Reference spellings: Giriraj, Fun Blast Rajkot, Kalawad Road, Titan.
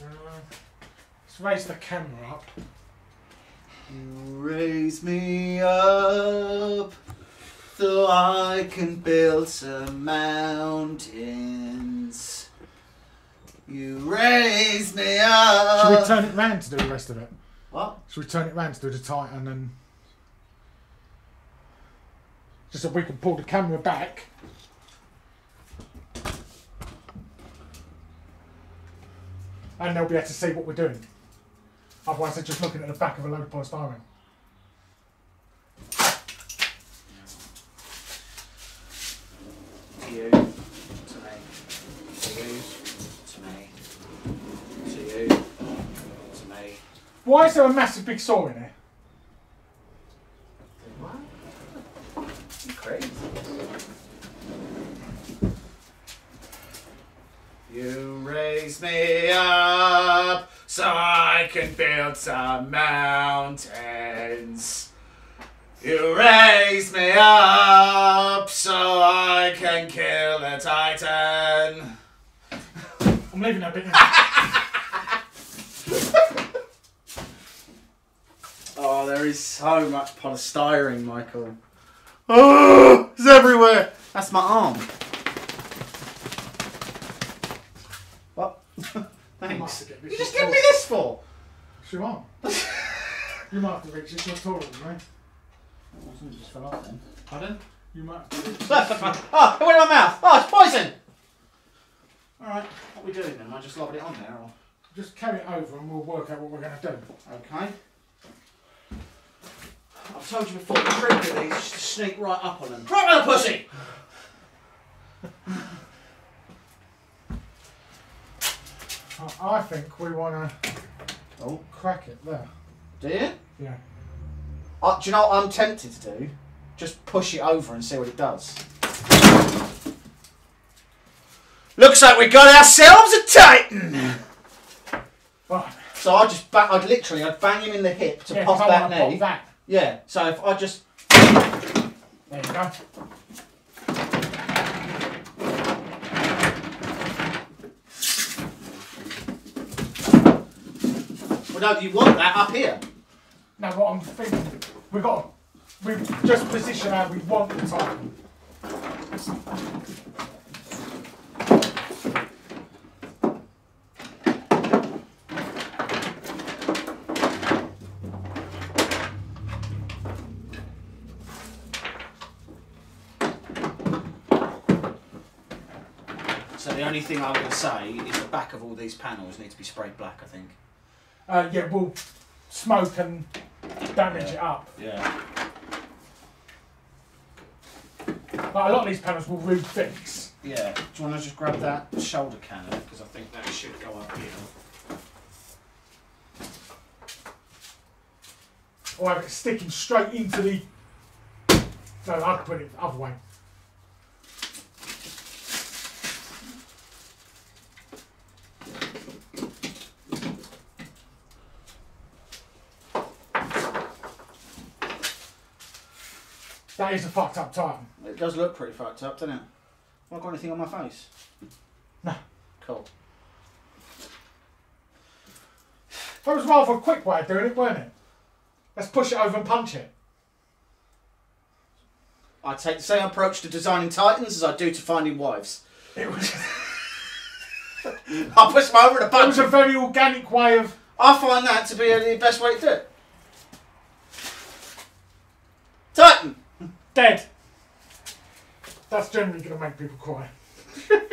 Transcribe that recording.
Let's raise the camera up. You raise me up so I can build some mountains. You raise me up. Should we turn it round to do the rest of it? What? Should we turn it round to do the Titan and... just so we can pull the camera back. And they'll be able to see what we're doing. Otherwise they're just looking at the back of a load of polystyrene. You, to me, to me, to me, to you, to me. Why is there a massive big saw in here? Crazy. You raise me up so I can build some mountains. You raise me up so I can kill the Titan. I'm leaving that bit in. Oh, there is so much polystyrene, Michael. Oh, it's everywhere. That's my arm. What? Thanks. You just give me this for? It's your arm. You might have to reach it. It's not taller than me. It wasn't just fell off then. Pardon? You might have to reach it. Oh, it went in my mouth. Oh, it's poison. Alright, what are we doing then? Am I just lobbing it on there? Or? Just carry it over and we'll work out what we're going to do. Okay. I've told you before, the trick of these is to sneak right up on them. Right by the pussy! I think we want to crack it there. Do you? Yeah. Do you know what I'm tempted to do? Just push it over and see what it does. Looks like we got ourselves a Titan! Right. So I just, I'd bang him in the hip to pop that knee. Pop that. Yeah, so if I just... There you go. Well, no, you want that up here. No, what I'm thinking, we've got to... We've just positioned how we want the Titan. The only thing I would say is the back of all these panels need to be sprayed black, I think. Yeah, we'll smoke and damage it up. Yeah. But a lot of these panels will re-fix. Yeah. Do you want to just grab that shoulder cannon? Because I think that should go up here. Or have it sticking straight into the... No, I'd put it the other way. That is a fucked up Titan. It does look pretty fucked up, doesn't it? Have I got anything on my face? No. Cool. That was rather a quick way of doing it, weren't it? Let's push it over and punch it. I take the same approach to designing Titans as I do to finding wives. It was... I push them over and punch it. It was a very organic way of... I find that to be the best way to do it. Titan! Dead. That's generally going to make people cry.